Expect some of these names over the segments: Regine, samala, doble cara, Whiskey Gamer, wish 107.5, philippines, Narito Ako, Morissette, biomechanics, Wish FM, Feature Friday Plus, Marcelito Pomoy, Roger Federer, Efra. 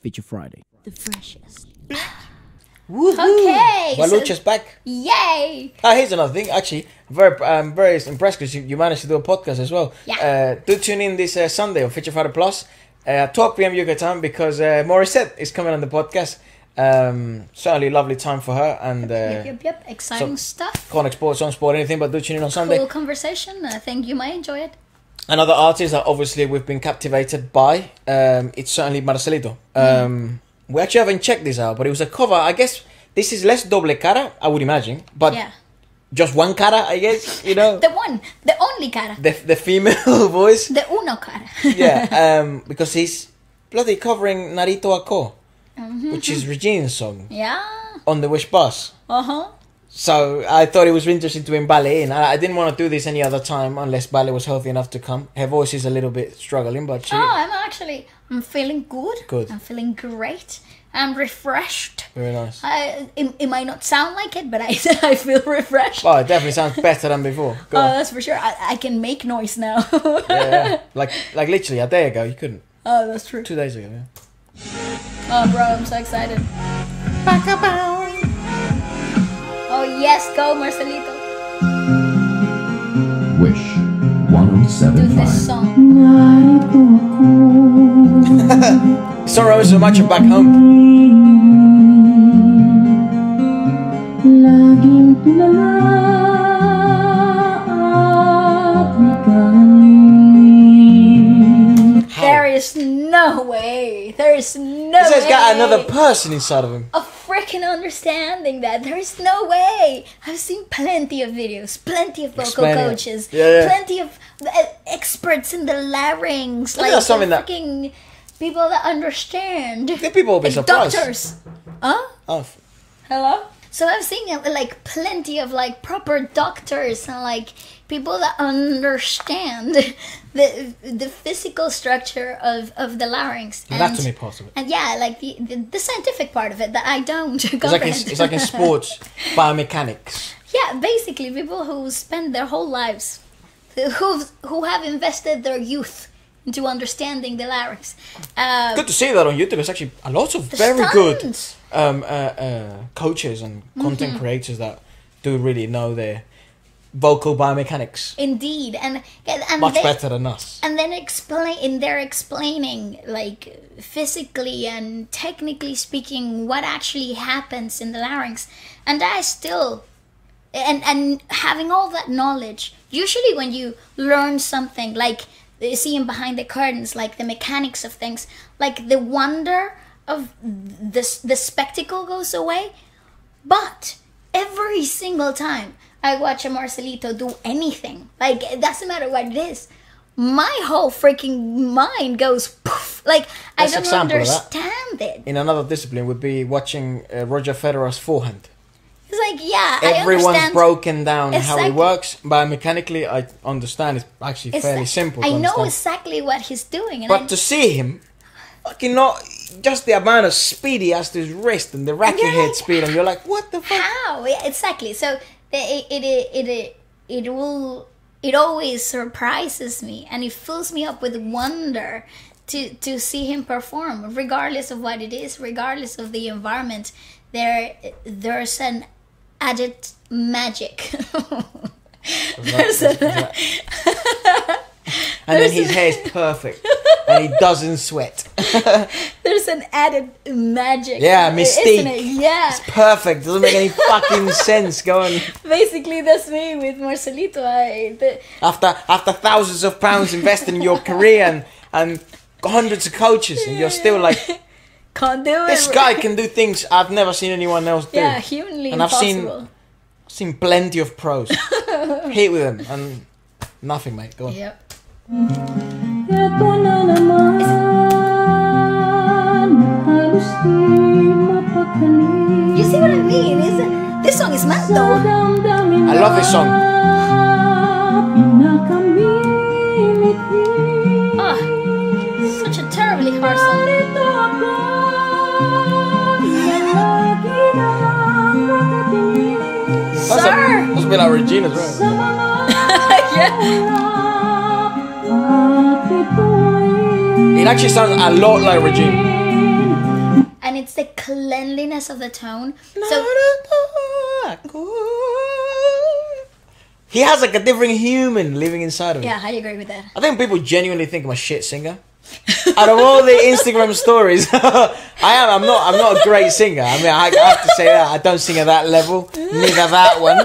Feature Friday. The freshest. Okay. Baluch is back. Yay! Ah, here's another thing. Actually, I'm very impressed because you managed to do a podcast as well. Yeah. Do tune in this Sunday on Feature Friday Plus, 12 PM UK time, because Morissette is coming on the podcast. Certainly lovely time for her, and yep. Exciting stuff. Can't export, don't spoil anything, but do tune in on Sunday. Cool conversation. I think you might enjoy it. Another artist that obviously we've been captivated by, it's certainly Marcelito. We actually haven't checked this out, but it was a cover. I guess this is less Doble Cara, I would imagine, but yeah, just one cara, I guess, you know. The one, the only cara. The female voice. The uno cara. Yeah, because he's bloody covering Narito Ako, which is Regine's song. Yeah. On the Wish bus. Uh-huh. So I thought it was interesting to bring Ballet in. I didn't want to do this any other time unless Ballet was healthy enough to come. Her voice is a little bit struggling, but she... Oh, I'm feeling good. Good. I'm feeling great. I'm refreshed. Very nice. It might not sound like it, but I feel refreshed. Oh, it definitely sounds better than before. Go on. That's for sure. I can make noise now. Yeah. Like literally a day ago, you couldn't. Oh, that's true. 2 days ago, yeah. Oh, bro, I'm so excited. Ba-ka-bow. Oh yes, go Marcelito. Wish 107.5. Do this song. Sorrow so much back home. There is no way. There is no way. This has got another person inside of him. Freaking understanding that there is no way. I've seen plenty of videos, plenty of vocal coaches, plenty of experts in the larynx, like freaking people that understand. The people will be surprised. Doctors, hello. So I've seen like plenty of like proper doctors and like people that understand the physical structure of the larynx. And that's the part of it. And yeah, like the scientific part of it that I don't comprehend. It's like in sports, biomechanics. Yeah, basically people who spend their whole lives, who have invested their youth into understanding the larynx. Good to see that on YouTube. There's actually a lot of very good coaches and content creators that do really know their vocal biomechanics. Indeed, and much better than us. And then they're explaining like physically and technically speaking what actually happens in the larynx. And I still, and having all that knowledge, usually when you learn something like seeing behind the curtains, like the mechanics of things, like the wonder of the spectacle goes away. But every single time I watch a Marcelito do anything, like it doesn't matter what it is, my whole freaking mind goes poof. Like best I don't understand it. In another discipline would be watching Roger Federer's forehand. It's like, yeah, everyone's broken down exactly how it works. Biomechanically, I understand it's actually fairly simple. I know exactly what he's doing. And but to see him, fucking not just the amount of speed he has to his wrist and the racket head like, speed, and you're like, what the fuck? How? Exactly. So it always surprises me, and it fills me up with wonder to see him perform, regardless of what it is, regardless of the environment. There's an added magic. And then his hair is perfect and he doesn't sweat. There's an added magic. Yeah, mystique. Isn't it? Yeah. It's perfect. Doesn't make any fucking sense. Go on. Basically, that's me with Marcelito. After thousands of pounds invested in your career and hundreds of coaches, and you're still like, can't do it. This guy can do things I've never seen anyone else do. Yeah, humanly impossible. And I've seen plenty of pros hit with them and nothing, mate. Go on. Yep. You see what I mean? This song is mad though. I love this song. Oh, such a terribly hard song. That's a bit like Regine as well. Yeah. It actually sounds a lot like Regine. cleanliness of the tone. So he has like a different human living inside of him. Yeah, I agree with that. I think people genuinely think I'm a shit singer. Out of all the Instagram stories, I'm not a great singer. I mean, I have to say that. I don't sing at that level. Neither that one.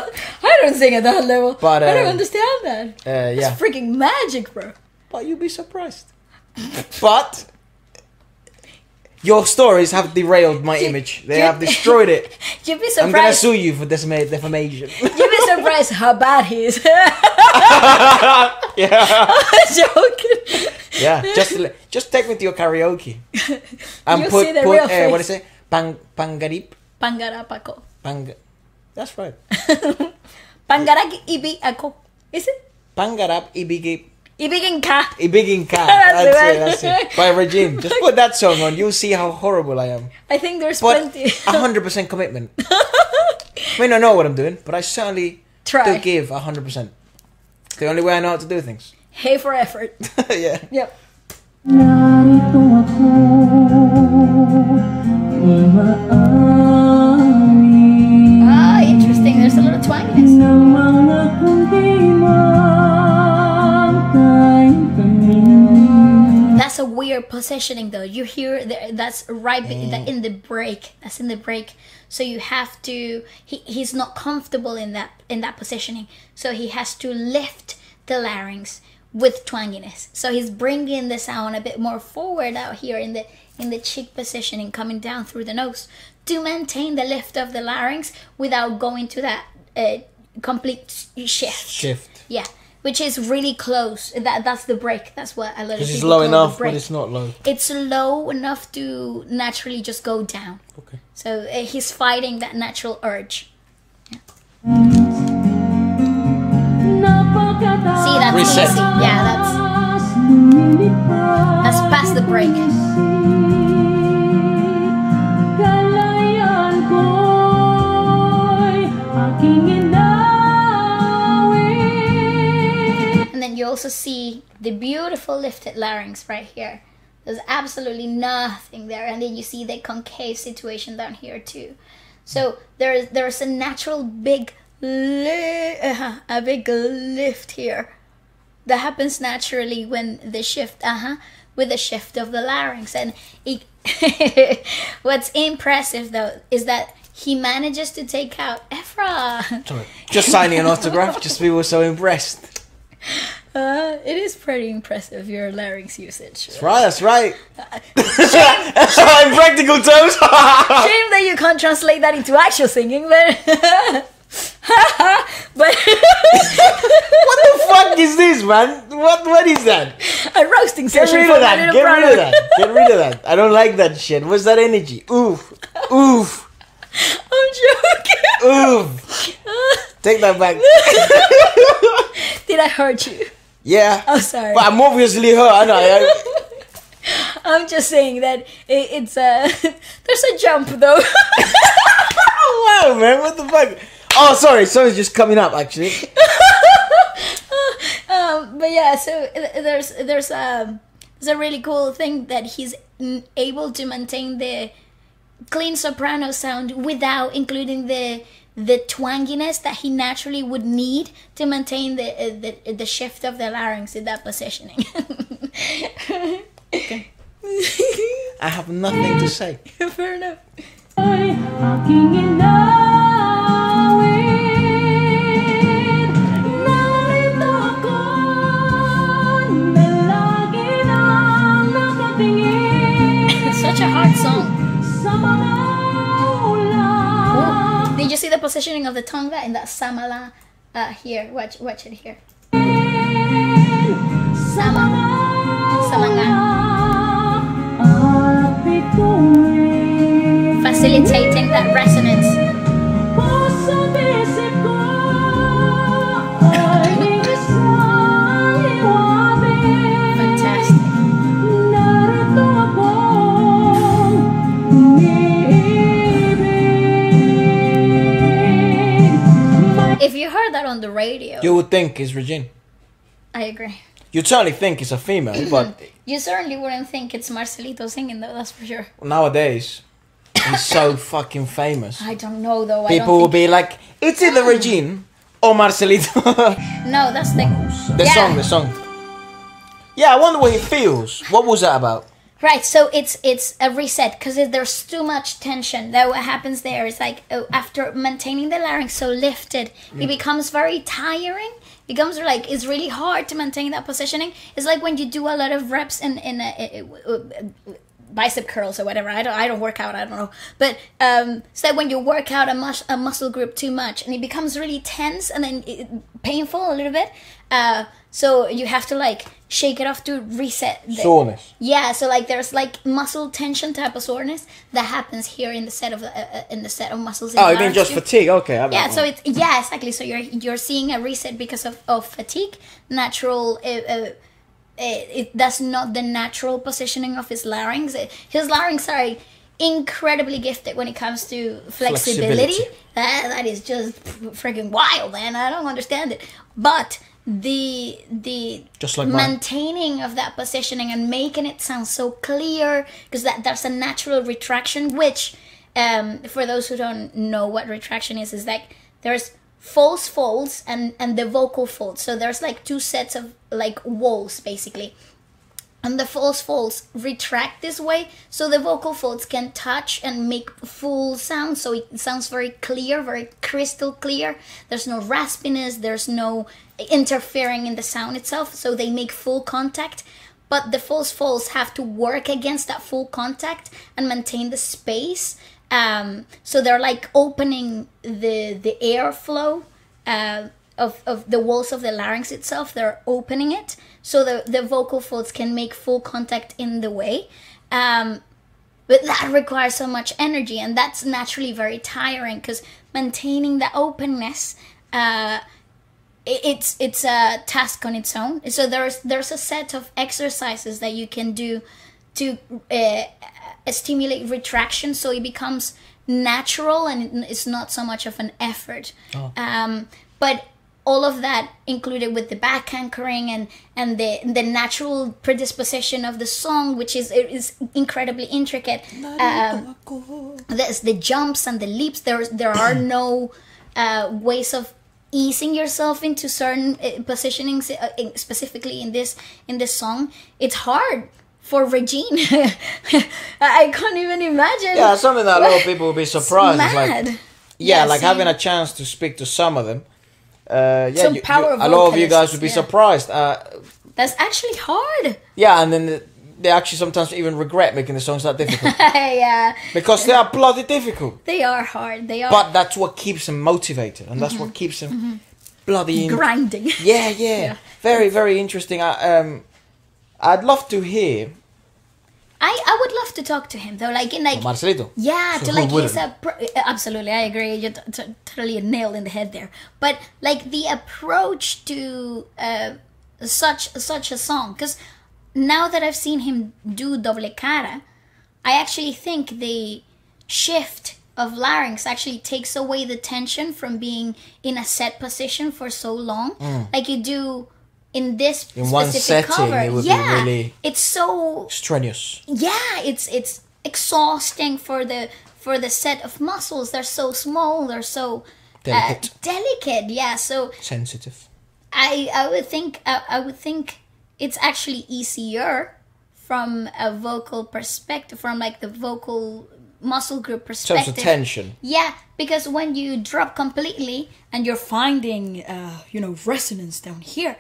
I don't sing at that level. But I don't understand that. Yeah. It's freaking magic, bro. But you'd be surprised. But your stories have derailed my image. They have destroyed it. You'd be surprised. I'm gonna sue you for defamation. You'd be surprised how bad he is. Yeah. I'm joking. Yeah, just take me to your karaoke. And you put, see the put real face. What is it? Pangarip. Pangarapako. That's right. Pangarap ibig ako. Is it? Pangarap ibig. Ibigin ka. Ibigin ka. That's it. By Regine. Just put that song on. You'll see how horrible I am. I think there's plenty. 100% commitment. I mean, I know what I'm doing, but I certainly do give 100%. It's the only way I know how to do things. Hey for effort. Yeah. Yep. Narito ako, umaani. Ah, interesting. There's a little twang in this. That's a weird positioning, though. You hear that's right in the break. That's in the break. So you have to. He's not comfortable in that positioning. So he has to lift the larynx with twanginess, so he's bringing the sound a bit more forward out here in the cheek positioning, coming down through the nose to maintain the lift of the larynx without going to that complete shift. Yeah, which is really close. That's the break. That's what I love. Because it's low enough, but it's not low. It's low enough to naturally just go down. Okay. So he's fighting that natural urge. Yeah. See, that's Reset. Easy. Yeah, that's past the break. And then you also see the beautiful lifted larynx right here. There's absolutely nothing there, and then you see the concave situation down here too. So there's a natural big lift here that happens naturally when the shift with the shift of the larynx, and what's impressive though is that he manages to take out Efra. Sorry, just signing an autograph. Just we were so impressed. It is pretty impressive, your larynx usage. That's right, that's right. That's right, in practical terms. Shame that you can't translate that into actual singing, but but what the fuck is this, man? What is that? A roasting session. Get rid of that. Get rid of that. I don't like that shit. What's that energy? Oof. Oof. I'm joking. Oof. Take that back. Did I hurt you? Yeah. I'm sorry. But I'm obviously hurt, aren't I? I'm just saying that it's a there's a jump though. Wow, man! What the fuck? Oh, sorry, something's just coming up, actually. But yeah, so there's a really cool thing that he's able to maintain the clean soprano sound without including the twanginess that he naturally would need to maintain the shift of the larynx in that positioning. Okay. I have nothing to say. Fair enough. Such a hard song. Ooh. Did you see the positioning of the tongue there in that samala here? Watch it here. Samala. Facilitating that resonance. If you heard that on the radio, you would think it's Regine. I agree. You'd certainly think it's a female, but you certainly wouldn't think it's Marcelito singing, though, that's for sure. Nowadays, and so fucking famous. I don't know though. People will be like, it's either Regine or Marcelito. No, that's the song. The song. Yeah, I wonder what it feels. What was that about? Right, so it's a reset because there's too much tension. That what happens there is like after maintaining the larynx so lifted, it becomes very tiring. It becomes like it's really hard to maintain that positioning. It's like when you do a lot of reps in bicep curls or whatever. I don't work out. I don't know. But it's like when you work out a muscle group too much, and it becomes really tense and then painful a little bit. So you have to like shake it off to reset. Soreness. Yeah. So like there's like muscle tension type of soreness that happens here in the set of muscles. Oh, you mean just fatigue? Okay. Yeah. So it's exactly. So you're seeing a reset because of fatigue, natural. That's not the natural positioning of his larynx. His larynx are incredibly gifted when it comes to flexibility. That is just freaking wild, man. I don't understand it. But the just like maintaining of that positioning and making it sound so clear, because that's a natural retraction, which for those who don't know what retraction is like there's false folds and the vocal folds. So there's like two sets of like walls basically, and the false folds retract this way so the vocal folds can touch and make full sound, so it sounds very clear, very crystal clear. There's no raspiness, there's no interfering in the sound itself, so they make full contact. But the false folds have to work against that full contact and maintain the space. So they're like opening the airflow of the walls of the larynx itself. They're opening it so the vocal folds can make full contact in the way. But that requires so much energy, and that's naturally very tiring because maintaining the openness, it's a task on its own. So there's a set of exercises that you can do to stimulate retraction, so it becomes natural and it's not so much of an effort. But all of that included with the back anchoring and the natural predisposition of the song, which is incredibly intricate. There's the jumps and the leaps. There are no ways of easing yourself into certain positionings, specifically in this song. It's hard. For Regine, I can't even imagine. Yeah, something that a lot of people will be surprised. It's like, like having a chance to speak to some of them. A lot of you guys would be surprised. That's actually hard. Yeah, and then they actually sometimes even regret making the songs that difficult. Because they are bloody difficult. They are hard. They are. But that's what keeps them motivated, and that's what keeps them bloody grinding. Yeah. Very, very interesting. I'd love to hear. I would love to talk to him though, Marcelito. Yeah, so he's absolutely. I agree. You're totally a nail in the head there. But like the approach to such a song, because now that I've seen him do Doble Cara, I actually think the shift of larynx actually takes away the tension from being in a set position for so long, like you do. In this one setting, cover, it would be really it's so strenuous. Yeah, it's exhausting for the set of muscles. They're so small. They're so delicate. Yeah, so sensitive. I would think it's actually easier from a vocal perspective, from like the vocal muscle group perspective. In terms of tension. Yeah, because when you drop completely and you're finding resonance down here.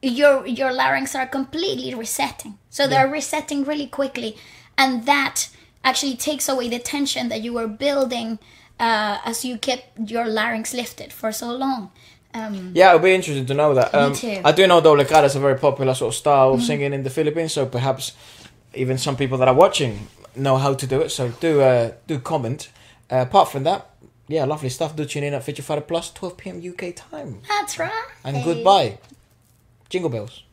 Your larynx are completely resetting, so they're resetting really quickly, and that actually takes away the tension that you were building as you kept your larynx lifted for so long. Yeah, it'll be interesting to know that. Me too. I do know doble cara is a very popular sort of style of singing in the Philippines, so perhaps even some people that are watching know how to do it. So do comment. Apart from that. Yeah, lovely stuff. Do tune in at Feature Friday Plus, 12 p.m. UK time. That's right. And goodbye. Jingle bells.